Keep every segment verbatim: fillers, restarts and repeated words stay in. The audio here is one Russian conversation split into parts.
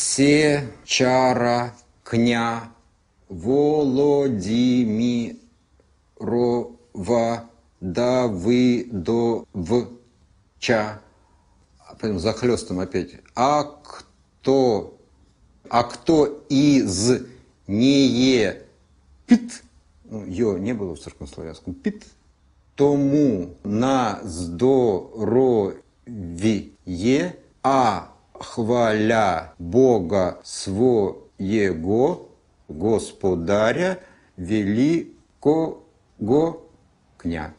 Сечаракня Володимирова Давыдовча. Потом захлестом опять. А кто, а кто из нее пит, ну, ее не было в церковнославянском, пит, тому на здоровье, а хваля Бога своего, Господаря великого кня.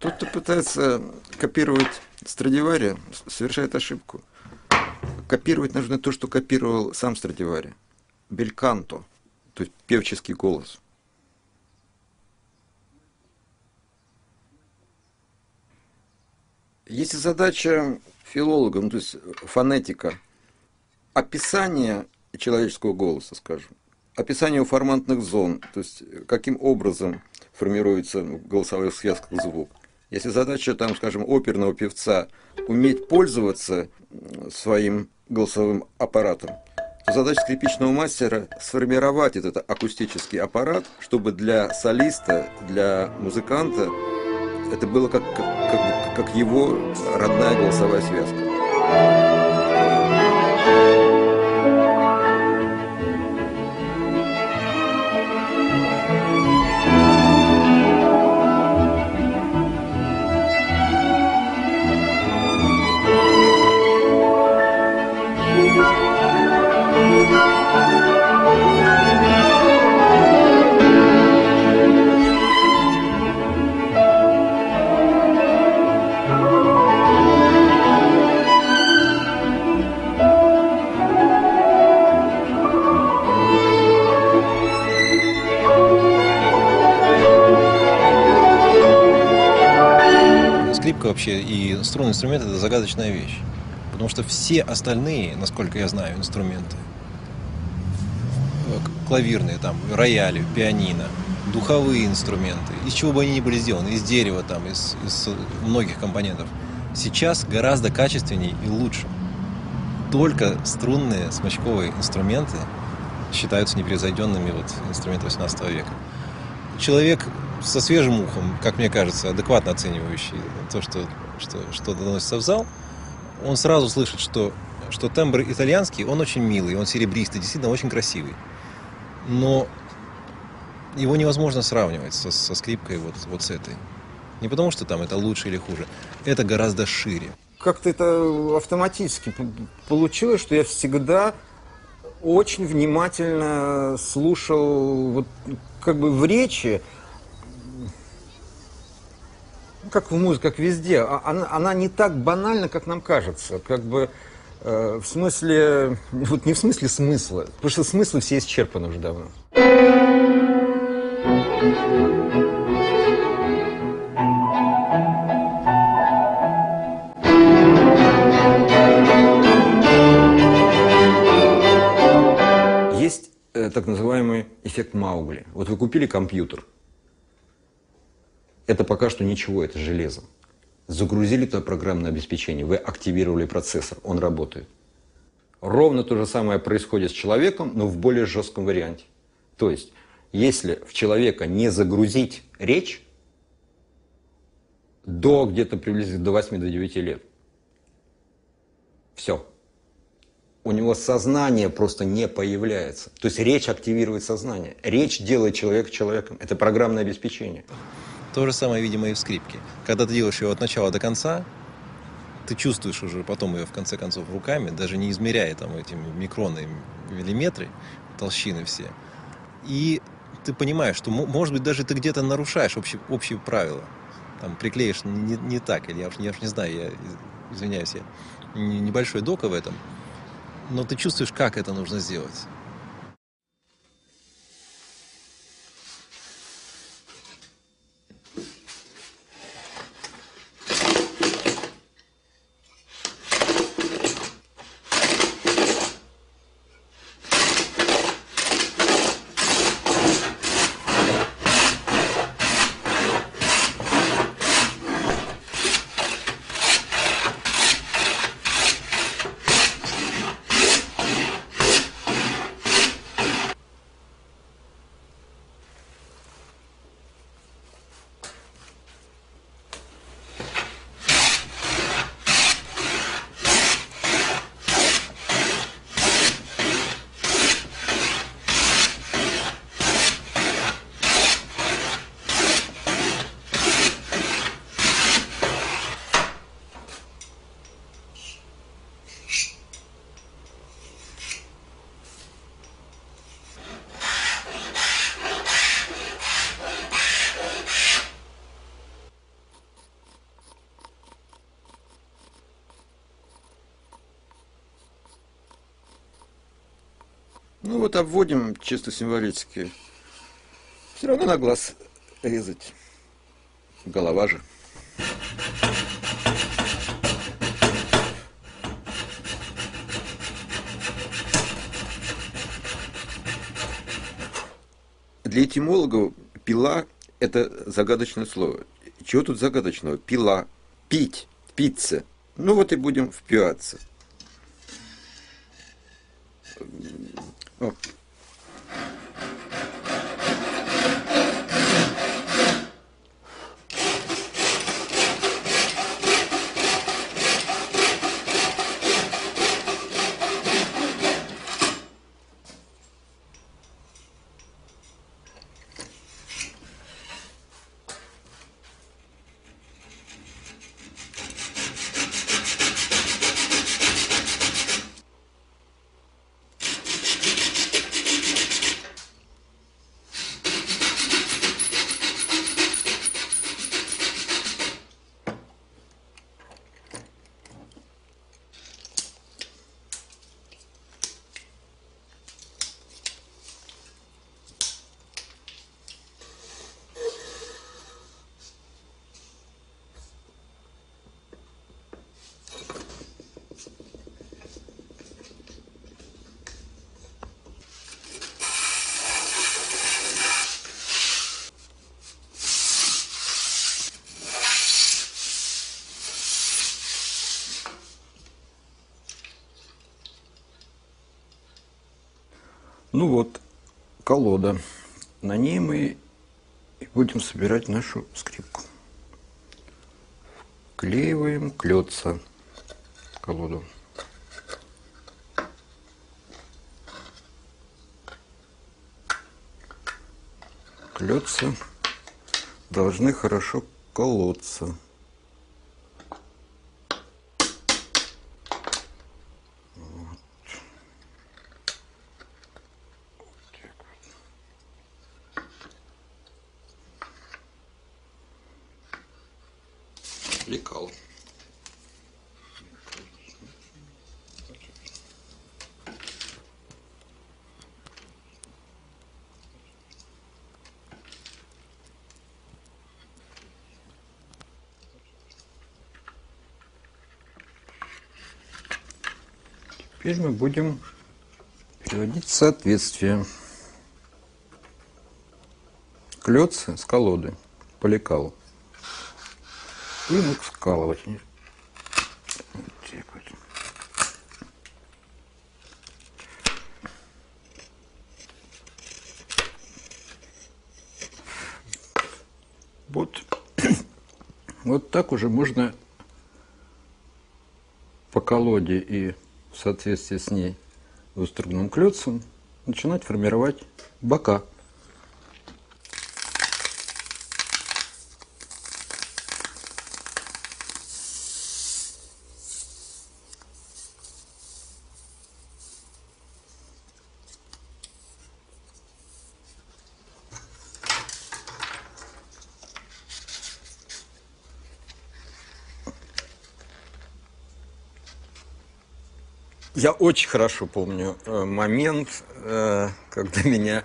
Тот, кто пытается копировать Страдивари, совершает ошибку. Копировать нужно то, что копировал сам Страдивари. Бельканто, то есть певческий голос. Если задача филологам, то есть фонетика, описание человеческого голоса, скажем, описание формантных зон, то есть каким образом формируется в голосовых связках звук. Если задача, там, скажем, оперного певца уметь пользоваться своим голосовым аппаратом, то задача скрипичного мастера сформировать этот акустический аппарат, чтобы для солиста, для музыканта это было как, как, как его родная голосовая связка. Вообще и струнный инструмент — это загадочная вещь, потому что все остальные, насколько я знаю, инструменты клавирные, там рояли, пианино, духовые инструменты, из чего бы они ни были сделаны, из дерева, там, из, из многих компонентов, сейчас гораздо качественнее и лучше. Только струнные смычковые инструменты считаются непревзойденными вот инструментами восемнадцатого века. Человек со свежим ухом, как мне кажется, адекватно оценивающий то, что, что, что доносится в зал, он сразу слышит, что, что тембр итальянский, он очень милый, он серебристый, действительно очень красивый. Но его невозможно сравнивать со, со скрипкой вот, вот с этой. Не потому, что там это лучше или хуже, это гораздо шире. Как-то это автоматически получилось, что я всегда очень внимательно слушал, вот, как бы в речи, как в музыке, как везде, она, она не так банальна, как нам кажется. Как бы э, в смысле, вот не в смысле смысла, потому что смыслы все исчерпаны уже давно. Есть э, так называемый эффект Маугли. Вот вы купили компьютер. Это пока что ничего, это железо. Загрузили туда программное обеспечение, вы активировали процессор, он работает. Ровно то же самое происходит с человеком, но в более жестком варианте. То есть, если в человека не загрузить речь, до где-то приблизительно до восьми-девяти лет. Все. У него сознание просто не появляется. То есть речь активирует сознание. Речь делает человека человеком. Это программное обеспечение. То же самое, видимо, и в скрипке. Когда ты делаешь ее от начала до конца, ты чувствуешь уже потом ее, в конце концов, руками, даже не измеряя там эти микроны, миллиметры, толщины все. И ты понимаешь, что, может быть, даже ты где-то нарушаешь общие, общие правила. Там приклеишь не, не так, или я уж, я уж не знаю, я извиняюсь, я небольшой дока в этом. Но ты чувствуешь, как это нужно сделать. Ну вот обводим чисто символически. Все равно на глаз резать. Голова же. Для этимологов пила – это загадочное слово. Чего тут загадочного? Пила. Пить. Пицца. Ну вот и будем впиваться. О. Ну вот, колода. На ней мы будем собирать нашу скрипку. Вклеиваем клёца в колоду. Клёца должны хорошо колоться. Лекал. Теперь мы будем приводить в соответствие клёцы с колоды по лекалу. И мы скалывать. Вот. Вот так уже можно по колоде и в соответствии с ней выструганным клёцом начинать формировать бока. Я очень хорошо помню момент, когда меня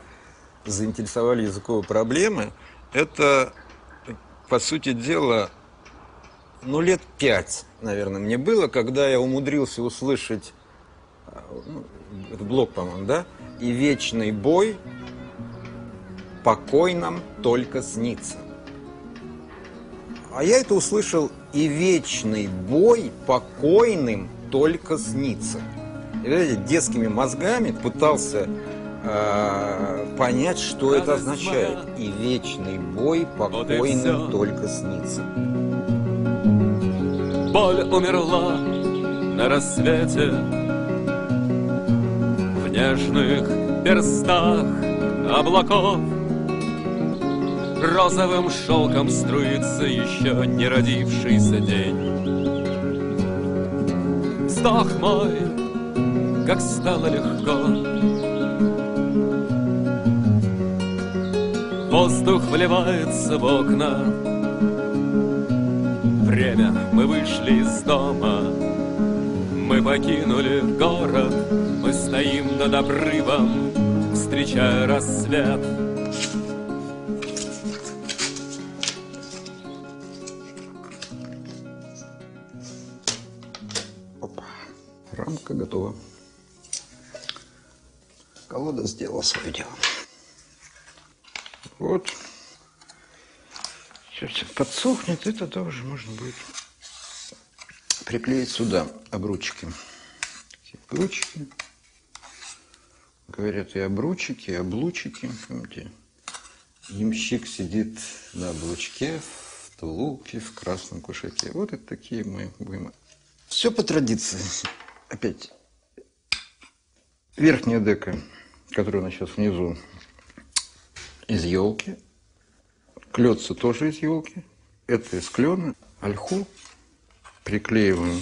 заинтересовали языковые проблемы. Это, по сути дела, ну, лет пять, наверное, мне было, когда я умудрился услышать, это Блок, по-моему, да? «И вечный бой покой нам только снится». А я это услышал: «И вечный бой покойным только снится». Детскими мозгами пытался э, понять, что это означает. И вечный бой покойным только снится. Боль умерла на рассвете, в нежных перстах облаков розовым шелком струится еще не родившийся день. Вздох мой, как стало легко. Воздух вливается в окна. Время, мы вышли из дома, мы покинули город, мы стоим над обрывом, встречая рассвет. Опа, рамка готова. Колода сделала свое дело. Вот. Все, все подсохнет, и тогда уже можно будет приклеить сюда обручики. Обручики. Говорят, и обручики, и облучики. Помните? Ямщик сидит на облучке, в тулупе, в красном кушаке. Вот это такие мы будем. Все по традиции. Опять. Верхняя дека, которая у нас сейчас внизу, из елки. Клёцы тоже из елки. Это из клена. Ольху приклеиваем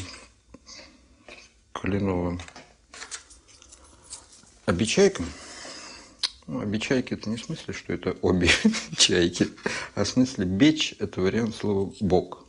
к кленовым обечайкам. Ну, обечайки – это не в смысле, что это обе чайки, а в смысле бечь – это вариант слова «бок».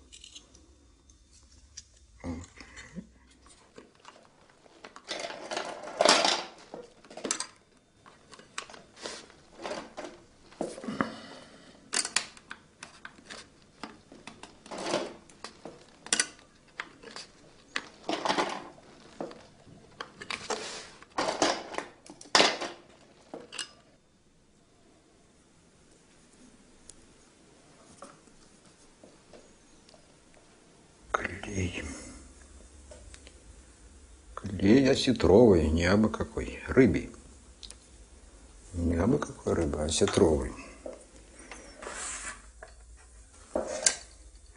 Клей осетровый, не абы какой, рыбий. Не абы какой рыба, осетровый.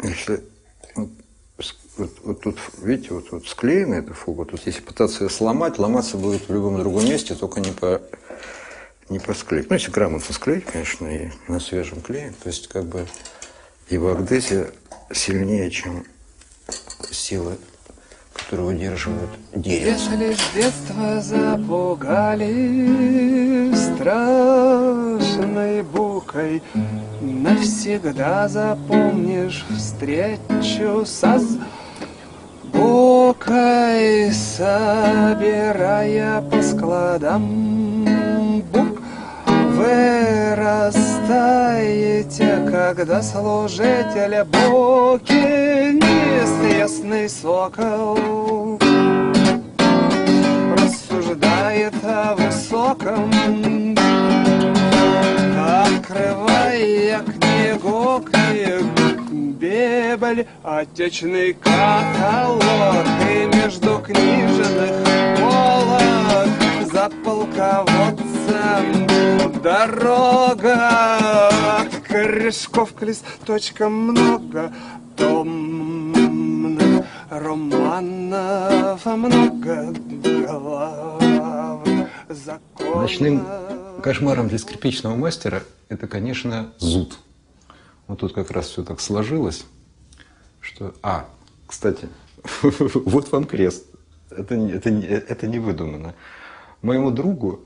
Если вот, вот, вот тут, видите, вот, вот склеена эта фуга, тут если пытаться ее сломать, ломаться будет в любом другом месте, только не по, не по склею. Ну, если грамотно склеить, конечно, и на свежем клее, то есть как бы и в Агдесе сильнее, чем силы, которые удерживают дерево. Если с детства запугали страшной букой, навсегда запомнишь встречу со сбукой, собирая по складам бук, вырастаете, когда служителя буки неизвестный сокол рассуждает о высоком, открывая книгу книг, Библь, отечный каталог, и между книжных полок за полководцем дорога, от корешков к листочкам много, том романов много глав. Закон... Ночным кошмаром для скрипичного мастера это, конечно, зуд. Вот тут как раз все так сложилось, что... А, кстати, вот вам крест. Это, это, это не выдумано. Моему другу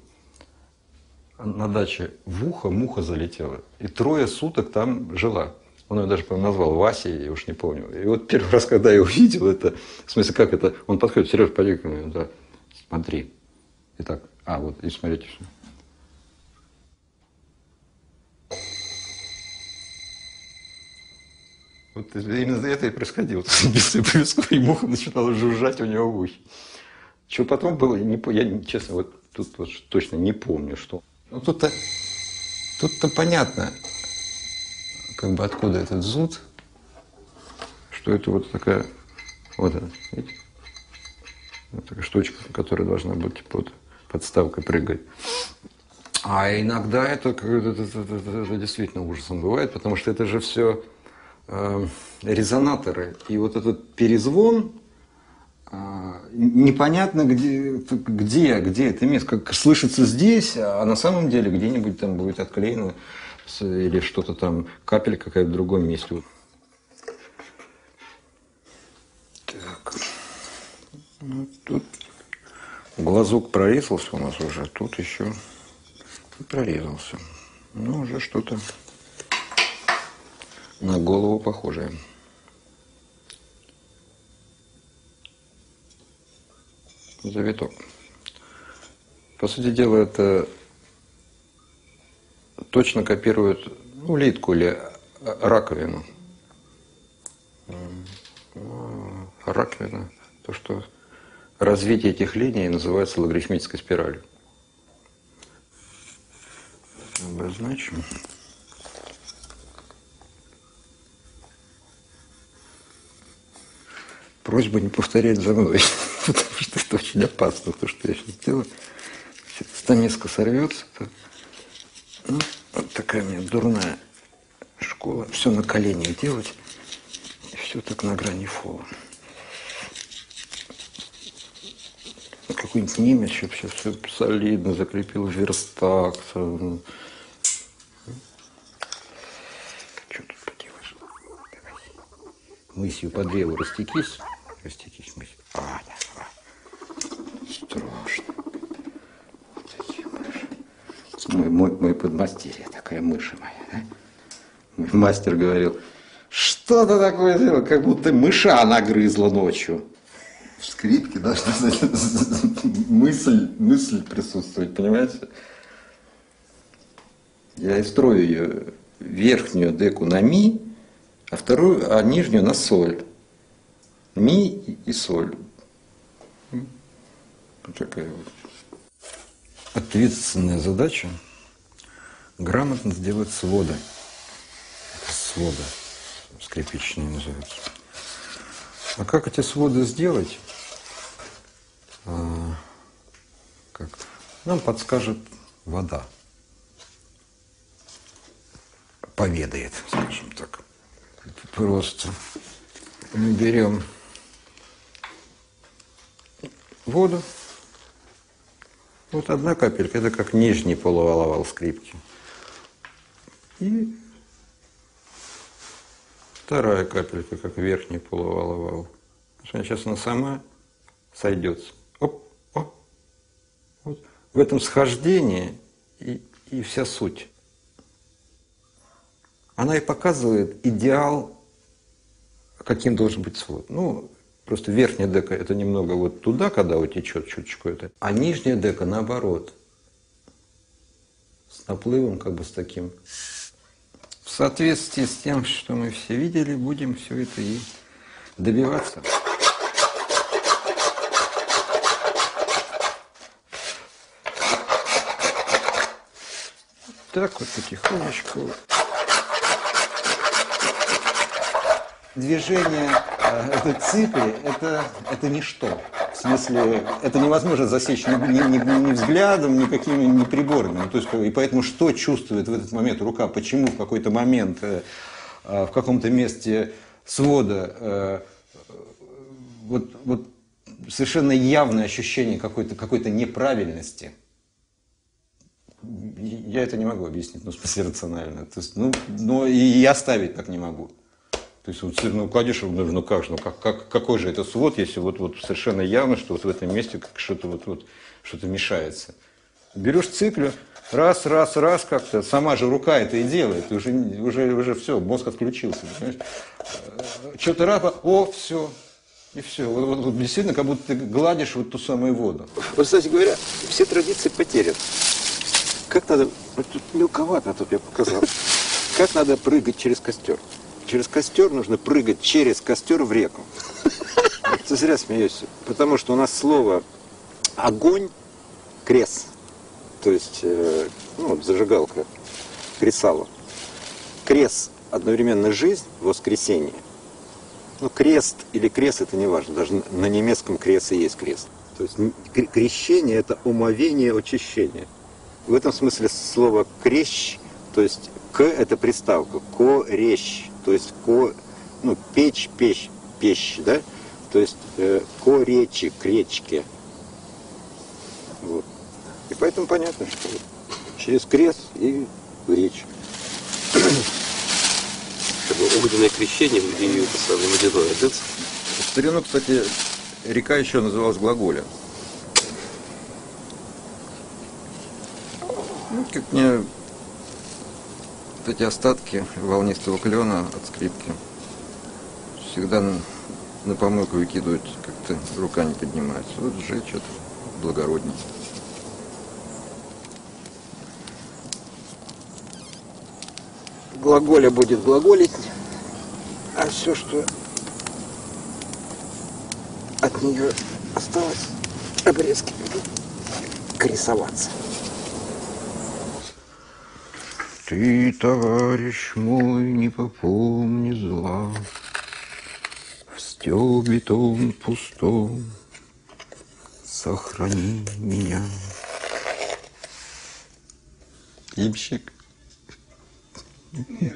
на даче в ухо муха залетела. И трое суток там жила. Он ее даже назвал Васей, я уж не помню. И вот первый раз, когда я увидел это, в смысле, как это, он подходит, Сереж, пойди ко мне, да, смотри. И так, а, вот, и смотрите все. Вот именно это и происходило. И муха начинала жужжать у него в ухе. Что потом было, не, я, честно, вот тут вот точно не помню, что. Ну тут-то тут-то понятно, как бы откуда этот зуд, что это вот такая вот, она, видите? Вот такая штучка, которая должна быть под подставкой прыгать. А иногда это, это, это, это, это действительно ужасом бывает, потому что это же все э, резонаторы. И вот этот перезвон э, непонятно где, где, где это место, как слышится здесь, а на самом деле где-нибудь там будет отклеено или что-то там, капель какая-то в другом месте. Так. Вот тут глазок прорезался у нас уже, тут еще прорезался. Ну, уже что-то на голову похожее. Завиток. По сути дела, это точно копирует улитку или раковину. Раковина, то, что развитие этих линий называется логарифмической спиралью. Обозначим. Просьба не повторять за мной, потому что это очень опасно, то, что я сейчас делаю. Если стамеска сорвется, то... Ну, вот такая у меня дурная школа. Все на коленях делать, и все так на грани фола. Какой-нибудь немец, чтобы сейчас все солидно закрепил верстак. Что тут поделаешь? Мысью по древу растекись. Растекись мысью. А, да, а. Страшно. Вот такие мыши. Мой, мой, мой подмастерье, такая мыша моя, да? Мастер говорил, что ты такое дело, как будто мыша нагрызла ночью. В скрипке должна мысль, мысль присутствовать, понимаете? Я и строю ее верхнюю деку на ми, а вторую, а нижнюю на соль. Ми и соль. Вот такая вот. Ответственная задача грамотно сделать своды. Своды скрипичные называются. А как эти своды сделать? А, как? Нам подскажет вода. Поведает, скажем так. Это просто мы берем воду. Вот одна капелька, это как нижний полуаловал скрипки. И вторая капелька, как верхний полуаловал. Сейчас она сама сойдется. Оп, оп. Вот. В этом схождении и, и вся суть. Она и показывает идеал, каким должен быть свод. Ну, просто верхняя дека это немного вот туда, когда утечет чуточку это. А нижняя дека наоборот. С наплывом, как бы с таким. В соответствии с тем, что мы все видели, будем все это и добиваться. Так вот потихонечку. Движение этой цепи это, это ничто. В смысле, это невозможно засечь ни, ни, ни взглядом, ни какими ни приборами. То есть, и поэтому что чувствует в этот момент рука, почему в какой-то момент в каком-то месте свода вот, вот совершенно явное ощущение какой-то какой-то неправильности. Я это не могу объяснить, ну, в смысле рационально. То есть, ну, но и я ставить так не могу. То есть, вот, ну, кладешь, ну, как же, ну, как, как, какой же это свод, если вот, вот совершенно явно, что вот в этом месте что-то вот, вот, что-то мешается. Берешь циклю, раз, раз, раз как-то, сама же рука это и делает, уже, уже, уже все, мозг отключился, понимаешь? Что-то раз, о, все. И все. Вот, вот, вот действительно, как будто ты гладишь вот ту самую воду. Вот, кстати говоря, все традиции потеряны. Как надо... Тут мелковато, тут я показал. Как надо прыгать через костер. Через костер нужно прыгать через костер в реку. Ты зря смеешься. Потому что у нас слово огонь, крес, то есть э, ну, зажигалка, кресало. Крес одновременно жизнь, воскресение. Ну, крест или крест, это не важно. Даже на немецком крес и есть крест. То есть крещение — это умовение, очищение. В этом смысле слово крещ, то есть к — это приставка, корещ, то есть ко, ну, печь, печь, печь, да, то есть э, коречи, к речке. Вот. И поэтому понятно, что через крест и в речь. Огненное крещение в Лидии поставлено водяной отец. В старину, кстати, река еще называлась Глаголя. Ну, как мне вот эти остатки волнистого клена от скрипки всегда на, на помойку выкидывают, как-то рука не поднимается. Вот сжечь это благороднее. Глаголя будет глаголить, а все, что от нее осталось, обрезки будут крисоваться. Ты, товарищ мой, не попомни зла, в стёбе том пустом сохрани меня. Имщик, не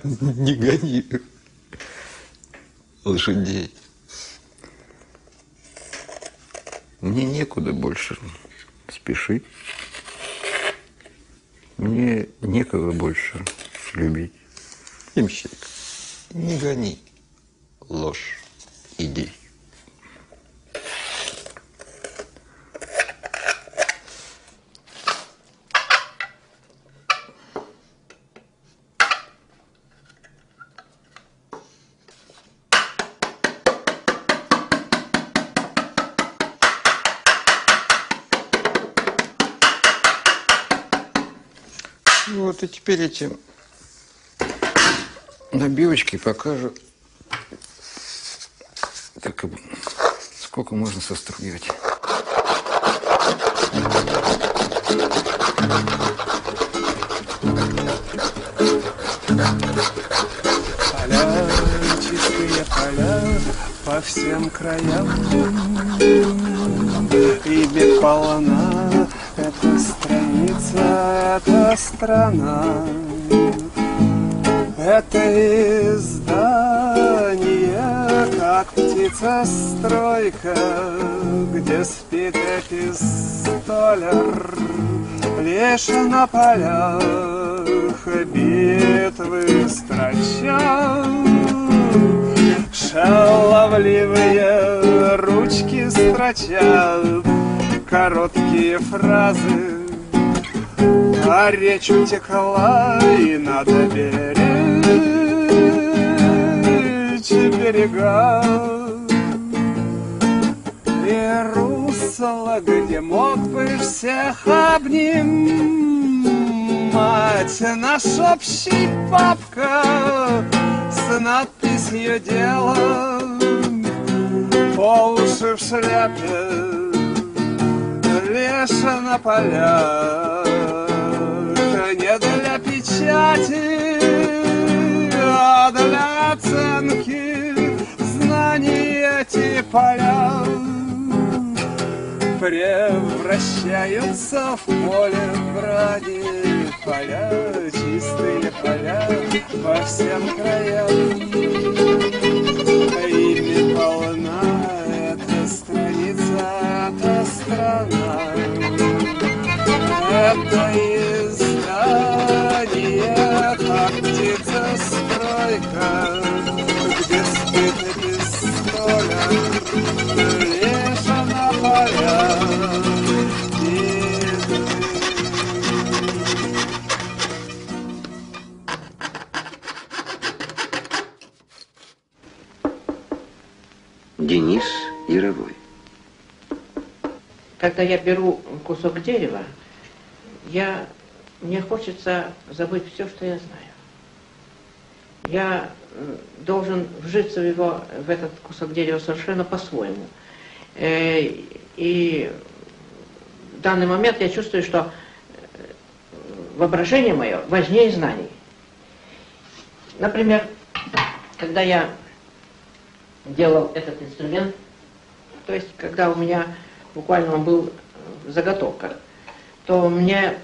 гони лошадей. Мне некуда больше спешить. Мне некого больше любить. Имщик, не гони ложь идей. Вот и теперь эти набивочки покажу, как, сколько можно состругивать. Поля, чистые поля по всем краям, и без полна эта страница, эта страна, это издание, как птица-стройка, где спит эпистоляр, лишь на полях битвы строча, шаловливые ручки строчат короткие фразы, а речь утекла, и надо беречь берега. И русло, где мог бы всех обнимать наш общий папка с надписью «Дело», по уши в шляпе, лишь на полях, не для печати, а для оценки знаний. Эти поля превращаются в поле брани. Поля, чистые поля по всем краям. Желтое здание, как птица стройка, где спит и пистоля, лишь она поля. Денис Яровой. Когда я беру кусок дерева, я, мне хочется забыть все, что я знаю. Я должен вжиться в, его, в этот кусок дерева совершенно по-своему. И в данный момент я чувствую, что воображение мое важнее знаний. Например, когда я делал этот инструмент, то есть когда у меня буквально он был заготовка, то мне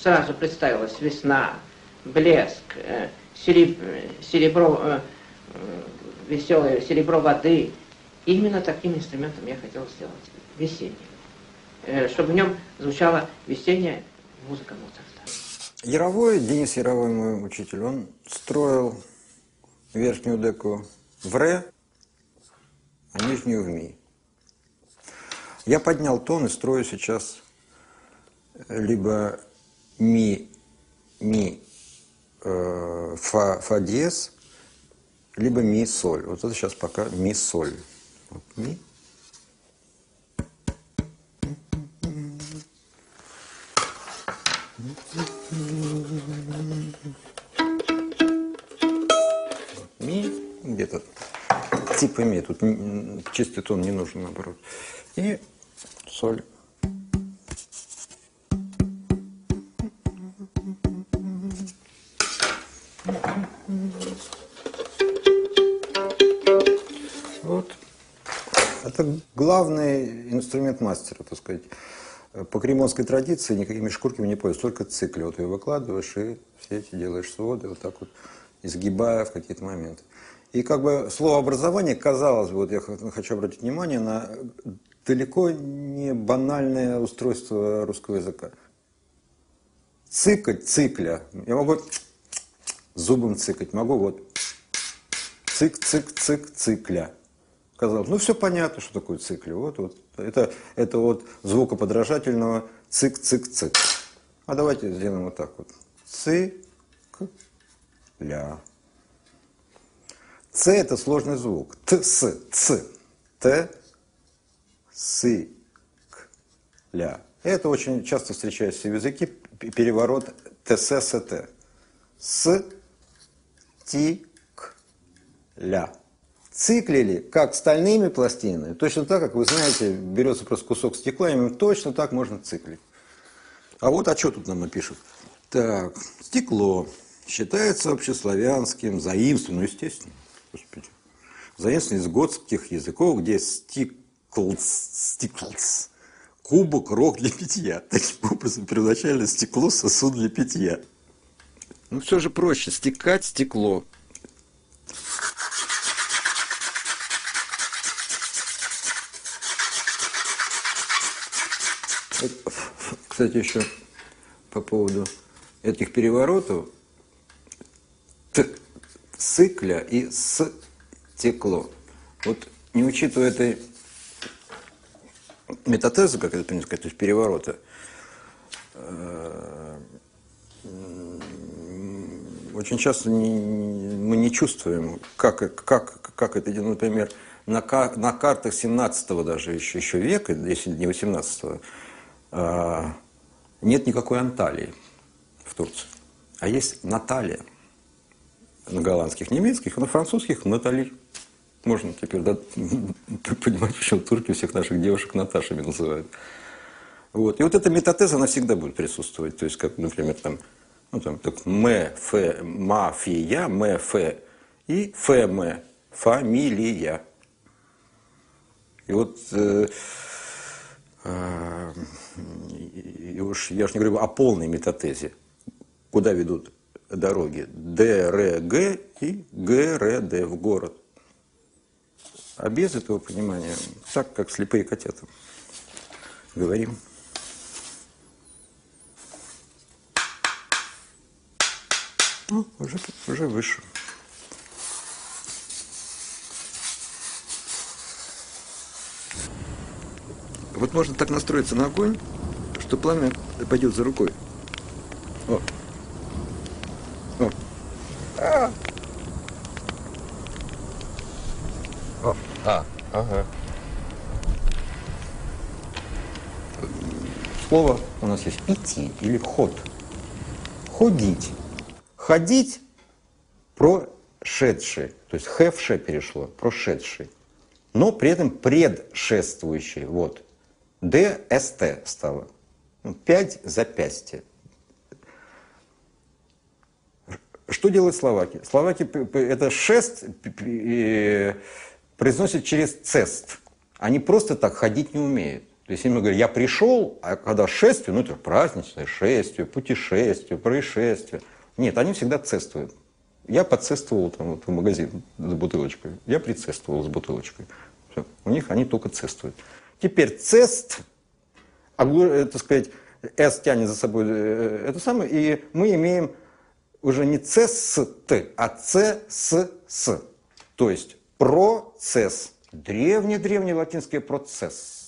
сразу представилась весна, блеск, серебро, веселое серебро воды. Именно таким инструментом я хотел сделать весенний, чтобы в нем звучала весенняя музыка Моцарта. Яровой, Денис Яровой, мой учитель, он строил верхнюю деку в ре, а нижнюю в ми. Я поднял тон и строю сейчас либо ми, ми, э, фа, фа диез, либо ми, соль. Вот это сейчас пока ми, соль. Вот, ми. Ми, где-то типа ми, тут чистый тон не нужен, наоборот. И соль. Вот. Это главный инструмент мастера, так сказать. По кремонской традиции никакими шкурками не поешь, только цикли. Вот ее выкладываешь и все эти делаешь своды, вот так вот, изгибая в какие-то моменты. И как бы слово образование, казалось бы, вот я хочу обратить внимание на далеко не банальное устройство русского языка. Цыкать, цикля. Я могу зубом цыкать, могу вот цик, цик, цик, цикля. Казалось, ну все понятно, что такое цикля. Вот, вот. Это, это вот звукоподражательного цик, цик, цик. А давайте сделаем вот так вот. Цикля. Ц – это сложный звук. Т, С, Ц, Т, С, К, Ля. Это очень часто встречается в языке, переворот ТС, СТ. С, Ти, К, Ля. Циклили, как стальными пластинами, точно так, как вы знаете, берется просто кусок стекла, и точно так можно циклить. А вот, а что тут нам напишут? Так, стекло считается общеславянским, заимствованным, естественно. Господи. Заимствован из готских языков, где стиклц, стиклц, кубок, рог для питья. Таким образом, первоначально стекло – сосуд для питья. Ну, все же проще. Стекать – стекло. Кстати, еще по поводу этих переворотов. Цикля и стекло. Вот не учитывая этой метатезы, как это принято сказать, то есть переворота, очень часто не, мы не чувствуем, как, как, как это, например, на, кар, на картах семнадцатого даже еще, еще века, если не восемнадцатого, нет никакой Анталии в Турции, а есть Наталия. На голландских, немецких, а на французских – Натали. Можно теперь, да, понимать, почему турки всех наших девушек Наташами называют. Вот. И вот эта метатеза, она всегда будет присутствовать. То есть, как, например, там, ну, там, так, мэ, фэ, мафия, мэ, фэ, и фэ, мэ, фамилия. И вот, э, э, и уж, я уж не говорю о полной метатезе, куда ведут дороги ДРГ и ГРД в город. А без этого понимания, так как слепые котята, говорим. Ну, уже, уже выше. Вот можно так настроиться на огонь, что пламя пойдет за рукой. О. О. А. О. А. Ага. Слово у нас есть идти или ход. Ходить. Ходить прошедший. То есть хэвше перешло, прошедший. Но при этом предшествующий. Вот. ДСТ стало. Пять запястья. Что делают словаки? Словаки это шест произносят через цест. Они просто так ходить не умеют. То есть, им говорят, я пришел, а когда шествие, ну это праздничное, шествие, путешествие, происшествие. Нет, они всегда цествуют. Я подцествовал там, вот, в магазин с бутылочкой, я прицествовал с бутылочкой. Все. У них они только цествуют. Теперь цест, так сказать, «с» тянет за собой это самое, и мы имеем уже не «цест», а «цесс». То есть «процесс». Древний-древний латинский «процесс».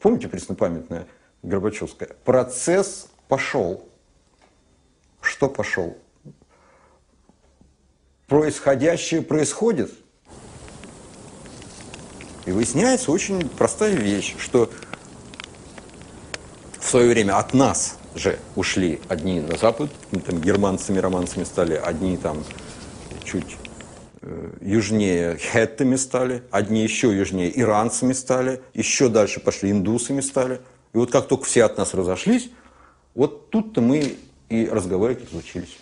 Помните преснопамятное Горбачевское? Процесс пошел. Что пошел? Происходящее происходит. И выясняется очень простая вещь, что в свое время от нас же ушли одни на Запад, там германцами, романцами стали, одни там чуть южнее хеттами стали, одни еще южнее иранцами стали, еще дальше пошли индусами стали. И вот как только все от нас разошлись, вот тут-то мы и разговаривать разучились.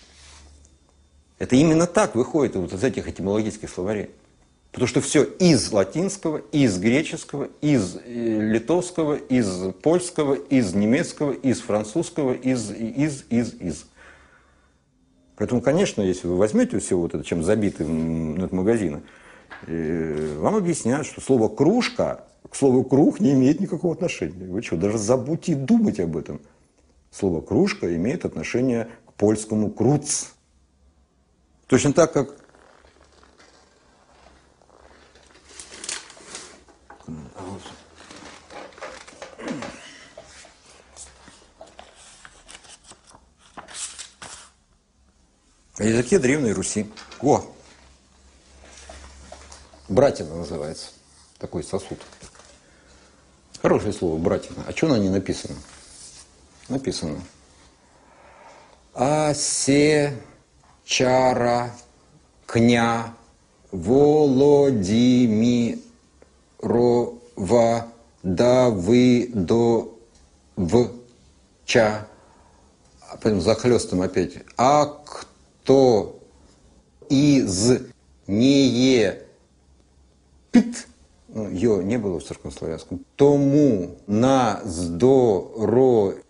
Это именно так выходит вот из этих этимологических словарей. Потому что все из латинского, из греческого, из литовского, из польского, из немецкого, из французского, из, из, из, из. Поэтому, конечно, если вы возьмете все вот это, чем забиты магазины, вам объясняют, что слово «кружка» к слову «круг» не имеет никакого отношения. Вы что, даже забудьте и думать об этом. Слово «кружка» имеет отношение к польскому «круц». Точно так, как на языке Древней Руси. О! Братина называется. Такой сосуд. Хорошее слово, братина. А что на ней написано? Написано. Асе, чара, кня, Володимирова, Давыдовча. А потом захлестом опять. Ак. То из нее пит, ну, ее не было в церковнославянском, тому на здоровье,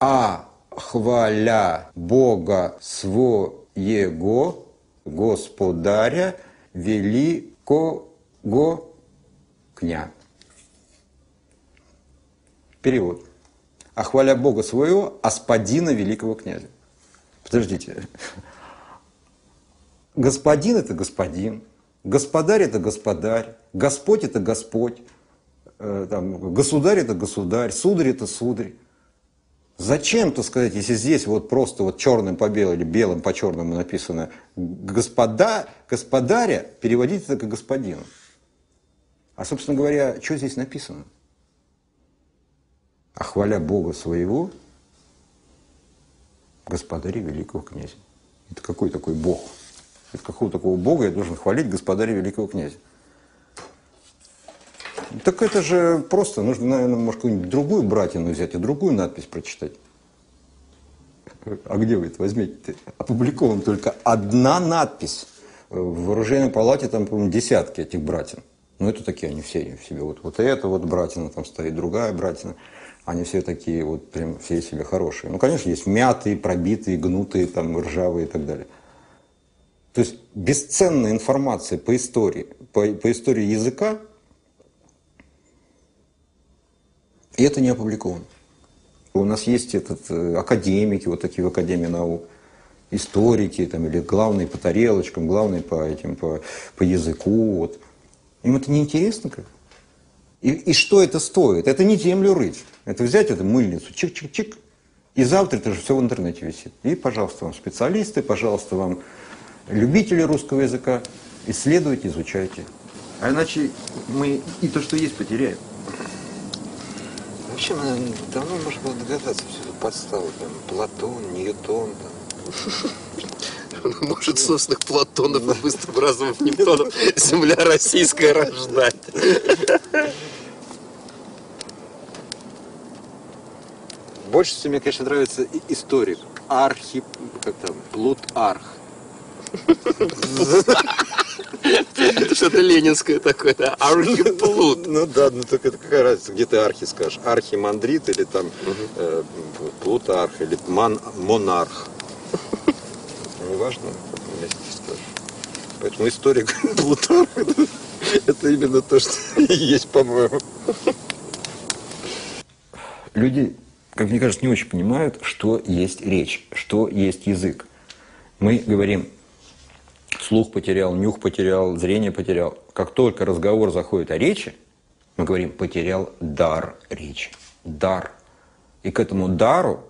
а хваля Бога своего, Господаря великого кня. Перевод. А хваля Бога своего, господина великого князя. Подождите. Господин – это господин, господарь – это господарь, Господь – это Господь, там, государь – это государь, сударь – это сударь. Зачем, так сказать, если здесь вот просто вот черным по белому или белым по черному написано «господа», «господаря», переводить это как «господину». А, собственно говоря, что здесь написано? «А хваля Бога своего». Господаря великого князя. Это какой такой бог? Это какого такого бога я должен хвалить господаря великого князя? Так это же просто. Нужно, наверное, может, какую-нибудь другую братину взять и другую надпись прочитать. А где вы это возьмете-то? Опубликована только одна надпись. В оружейной палате там, по-моему, десятки этих братин. Ну, это такие они все в себе. Вот, вот это вот братина, там стоит другая братина. Они все такие вот прям все себе хорошие. Ну, конечно, есть мятые, пробитые, гнутые, там, ржавые и так далее. То есть бесценная информация по истории, по, по истории языка, и это не опубликовано. У нас есть этот, академики, вот такие в Академии наук, историки, там, или главные по тарелочкам, главные по, этим, по, по языку. Вот. Им это неинтересно как? И, и что это стоит? Это не землю рыть. Это взять эту мыльницу, чик-чик-чик, и завтра это же все в интернете висит. И, пожалуйста, вам специалисты, пожалуйста, вам любители русского языка, исследуйте, изучайте. А иначе мы и то, что есть, потеряем. Вообще, наверное, давно можно было догадаться всю эту подставу. Там, Платон, Ньютон. Может, собственных Платонов и быстрых разумов Ньютонов земля российская рождать. Больше всего мне, конечно, нравится историк. Архи... Как там? Плутарх. Это что-то ленинское такое, да? Архиплут. Ну да, ну только какая разница, где ты архи скажешь? Архимандрит или там Плутарх, или Монарх. Не важно, вместе скажешь. Поэтому историк Плутарх, это именно то, что есть, по-моему. Люди, как мне кажется, не очень понимают, что есть речь, что есть язык. Мы говорим, слух потерял, нюх потерял, зрение потерял. Как только разговор заходит о речи, мы говорим, потерял дар речи. Дар. И к этому дару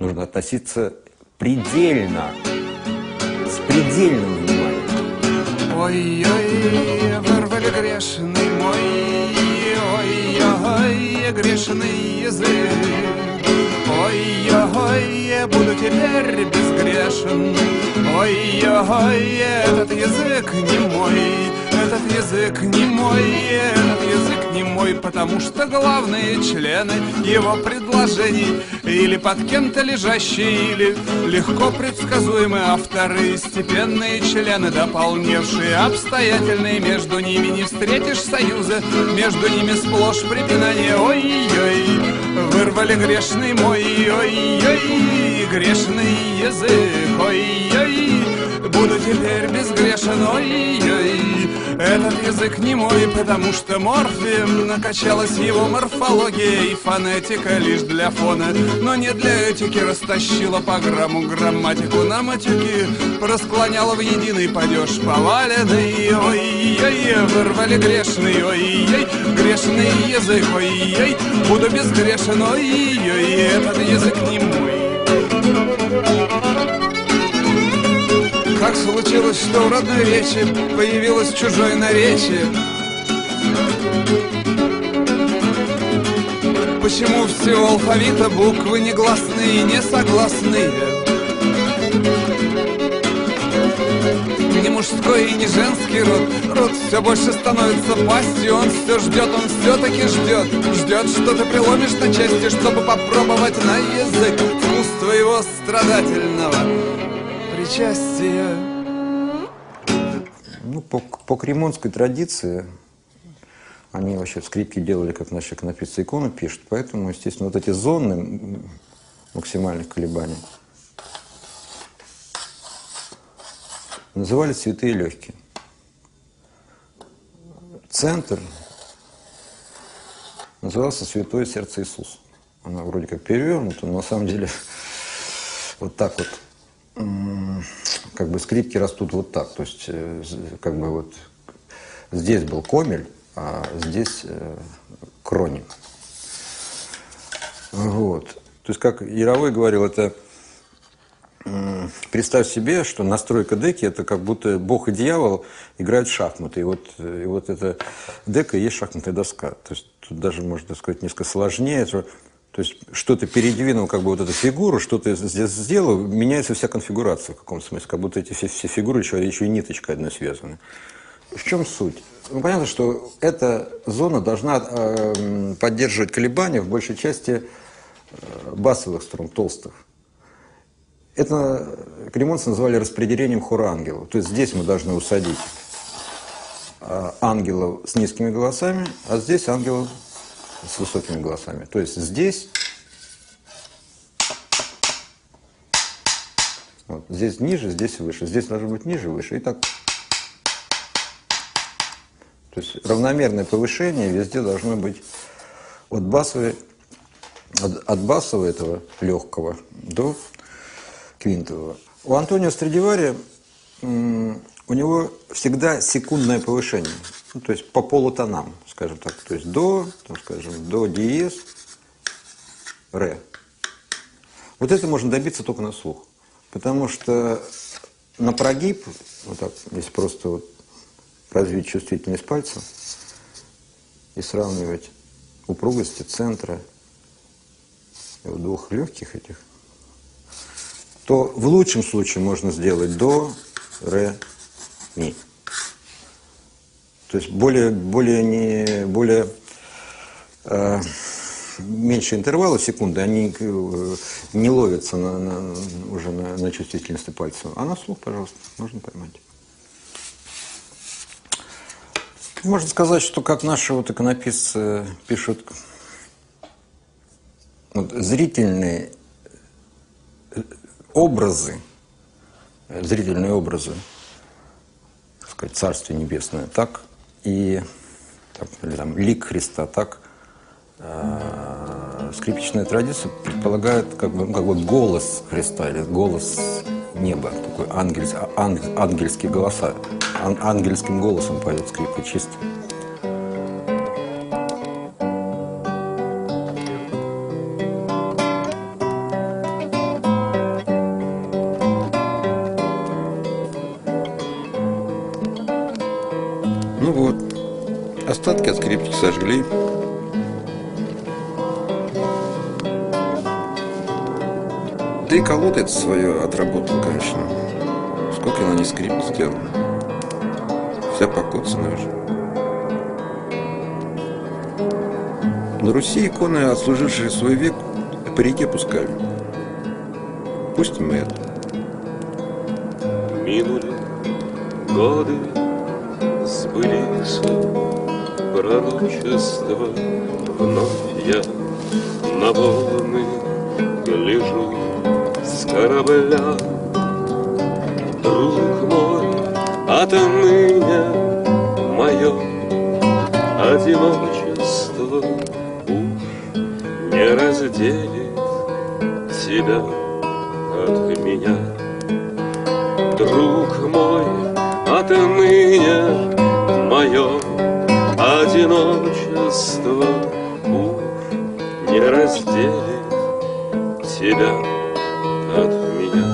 нужно относиться предельно, с предельным вниманием. Ой-ой, вырвали грешный мой, ой-ой, грешный язык. Ой-ой, я буду теперь безгрешен. Ой-ой, этот язык не мой, этот язык не мой, этот язык не мой, потому что главные члены его предложений или под кем-то лежащие, или легко предсказуемы, а второстепенные члены, дополневшие обстоятельные, между ними не встретишь союза, между ними сплошь препинание. Ой-ой, вырвали грешный мой, ой-ой, грешный язык, ой-ой, буду теперь безгрешен, ой-ой, этот язык не мой, потому что морфем накачалась его морфология и фонетика лишь для фона, но не для этики, растащила по грамму грамматику на матюки, расклоняла в единый падеж поваленный, ой-ой, вырвали грешный, ой-ой, грешный язык, ой-ой, буду безгрешен. Но ее и этот язык не мой. Как случилось, что в родной речи появилось чужое наречие? Почему всего алфавита буквы негласные и несогласные? Не мужской и не женский род, род все больше становится пастью, он все ждет, он все-таки ждет, ждет, что ты преломишь на части, чтобы попробовать на язык вкус твоего страдательного причастия. Ну, по, по кремонской традиции они вообще в скрипке делали, как наши иконописцы икону пишут, поэтому, естественно, вот эти зоны максимальных колебаний называли святые легкие. Центр назывался Святое Сердце Иисуса. Она вроде как перевернута, но на самом деле вот так вот, как бы скрипки растут вот так. То есть, как бы вот здесь был комель, а здесь кроник. Вот. То есть, как Яровой говорил, это... Представь себе, что настройка деки – это как будто бог и дьявол играют в шахматы. И вот, и вот эта дека и есть шахматная доска. То есть тут даже, можно сказать, несколько сложнее. То есть что-то передвинул, как бы вот эту фигуру, что-то здесь сделал, меняется вся конфигурация в каком-то смысле. Как будто эти все, все фигуры еще, еще и ниточкой одной связаны. В чем суть? Ну, понятно, что эта зона должна э, поддерживать колебания в большей части э, басовых струн, толстых. Это кремонцы называли распределением хора ангелов. То есть здесь мы должны усадить ангелов с низкими голосами, а здесь ангелов с высокими голосами. То есть здесь, вот, здесь ниже, здесь выше. Здесь должно быть ниже, выше. И так. То есть равномерное повышение везде должно быть от басовой от, от басового этого легкого до квинтового. У Антонио Страдивари у него всегда секундное повышение, ну, то есть по полутонам, скажем так, то есть до, там, скажем, до диез, ре. Вот это можно добиться только на слух, потому что на прогиб, вот так, если просто вот развить чувствительность пальца и сравнивать упругости центра у двух легких этих, то в лучшем случае можно сделать до, ре, ми. То есть более, более, не, более э, меньше интервала, секунды, они э, не ловятся на, на, уже на, на чувствительности пальцев. А на слух, пожалуйста, можно поймать. Можно сказать, что как наши вот иконописцы пишут, вот, зрительные образы, зрительные образы, так сказать, Царствие Небесное, так, и так, или, там, лик Христа, так, э, скрипичная традиция предполагает как бы, ну, как бы голос Христа или голос неба, такой ангель, ангель, ангельские голоса, ан, ангельским голосом поет скрипачист. Остатки от скрипки сожгли. Да и колода это свое отработала, конечно. Сколько она не скрип сделала. Вся покоцана уже. На Руси иконы, отслужившие свой век, по реке пускали. Пустим мы это. Минули годы, сбылись пророчества, вновь я на волны гляжу с корабля. Друг мой, отныне мое одиночество уж не разделит тебя от меня. Друг мой, отныне мое одиночество уж не разделит тебя от меня.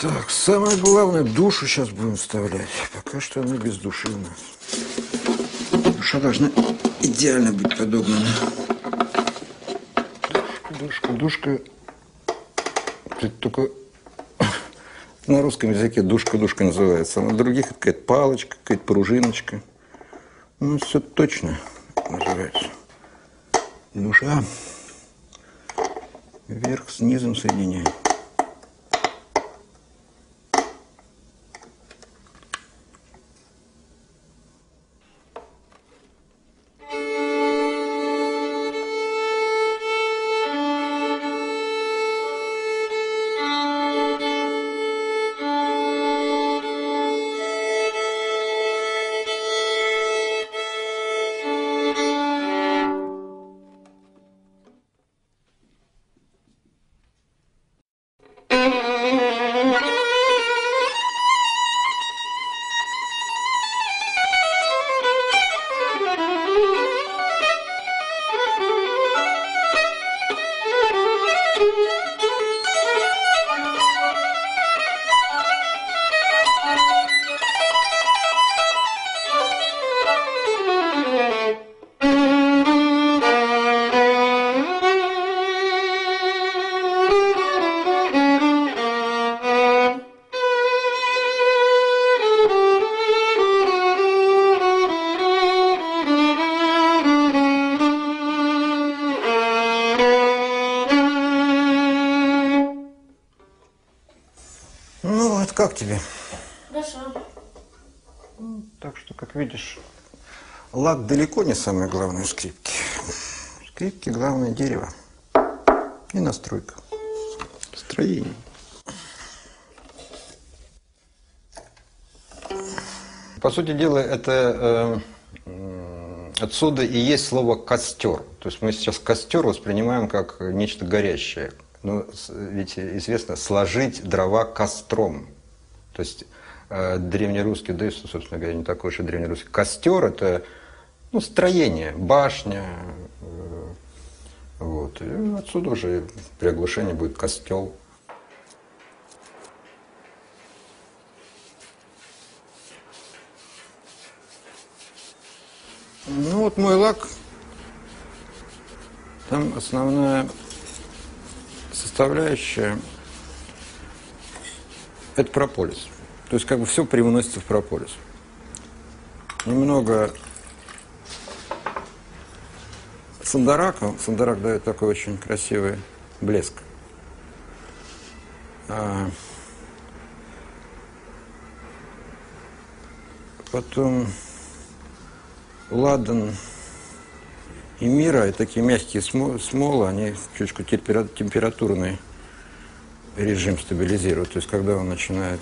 Так, самое главное, душу сейчас будем вставлять. Пока что она без души у нас. Душа должна идеально быть подогнана. Душка, душка, душка. Только на русском языке душка-душка называется, а на других это какая-то палочка, какая-то пружиночка. Ну, все точно называется. Душа. Вверх с низом соединяем. Как тебе? Хорошо. Так что, как видишь, лад далеко не самые главные скрипки. Скрипки – главное дерево и настройка, строение. По сути дела, это э, отсюда и есть слово «костер». То есть мы сейчас костер воспринимаем как нечто горящее. Но ведь известно «сложить дрова костром». То есть э, древнерусский, да и, собственно говоря, не такой же древнерусский. Костер – это ну, строение, башня. Э, вот. И отсюда уже при оглушении будет костел. Ну вот мой лак, там основная составляющая – это прополис. То есть как бы все привносится в прополис. Немного сандарака, сандарак дает такой очень красивый блеск. Потом ладан и мира, и такие мягкие смолы, они чуточку температурный режим стабилизируют. То есть, когда он начинает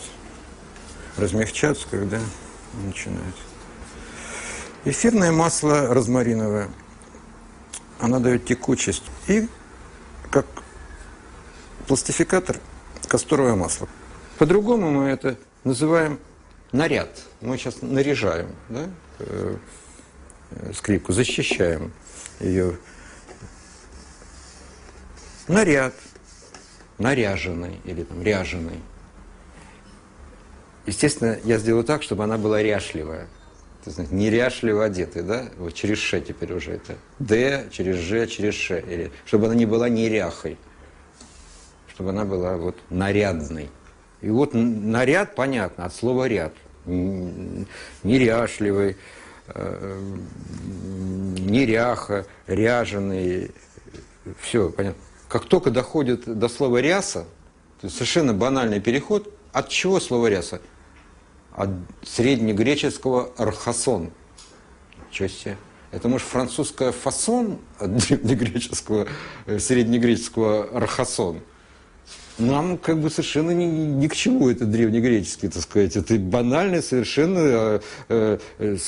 размягчаться, когда он начинает. Эфирное масло розмариновое, оно дает текучесть. И, как пластификатор, касторовое масло. По-другому мы это называем наряд. Мы сейчас наряжаем, да? Скрипку, защищаем ее. Наряд, наряженный или там ряженый. Естественно, я сделаю так, чтобы она была ряшливая. То есть неряшливо одетая, да? Вот через Ш теперь уже это. Д, через Ж, через Ш. Или чтобы она не была неряхой. Чтобы она была вот нарядной. И вот наряд, понятно, от слова ряд. Неряшливый. Неряха, ряженый, все понятно. Как только доходит до слова ряса, то есть совершенно банальный переход, от чего слово ряса? От среднегреческого архасон. Ничего себе. Это, может, французское фасон от древнегреческого, среднегреческого архасон. Нам как бы совершенно ни, ни к чему это древнегреческий, так сказать. Это банальный совершенно э, э,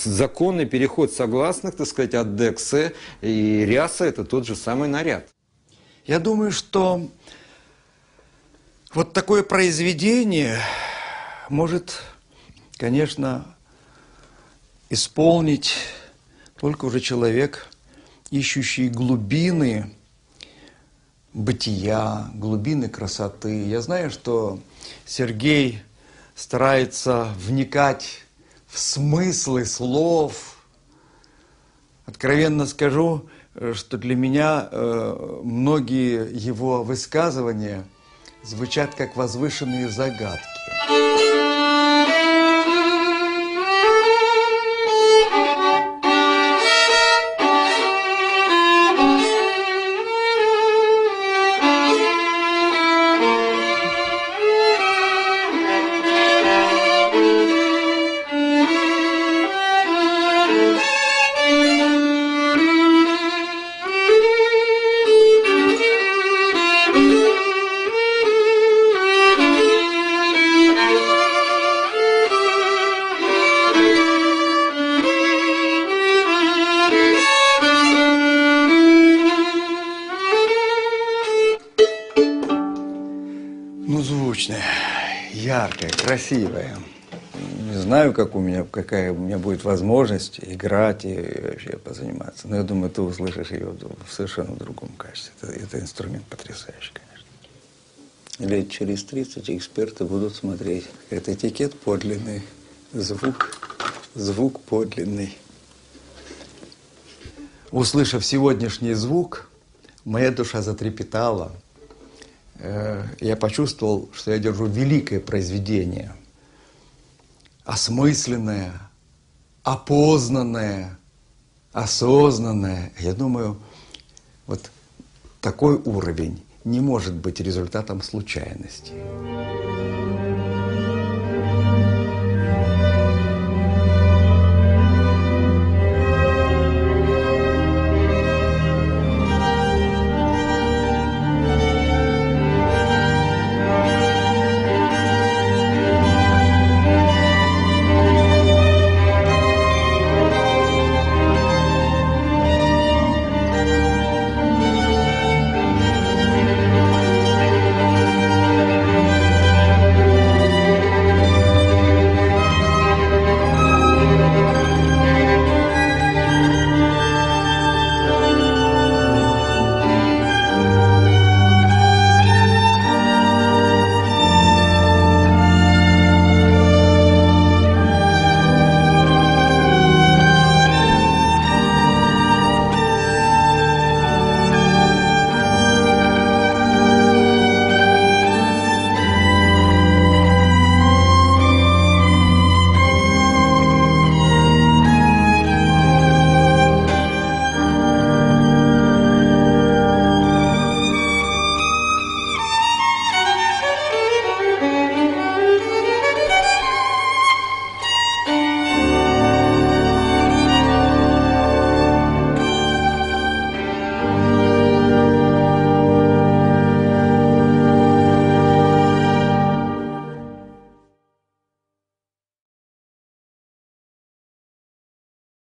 законный переход согласных, так сказать, от декса и ряса – это тот же самый наряд. Я думаю, что вот такое произведение может, конечно, исполнить только уже человек, ищущий глубины бытия, глубины красоты. Я знаю, что Сергей старается вникать в смыслы слов. Откровенно скажу, что для меня э, многие его высказывания звучат как возвышенные загадки. Красивая. Не знаю, как у меня, какая у меня будет возможность играть и вообще позаниматься. Но я думаю, ты услышишь ее в совершенно другом качестве. Это, это инструмент потрясающий, конечно. Лет через тридцать эксперты будут смотреть. Это этикет подлинный, звук, звук подлинный. Услышав сегодняшний звук, моя душа затрепетала. Я почувствовал, что я держу великое произведение, осмысленное, опознанное, осознанное. Я думаю, вот такой уровень не может быть результатом случайности.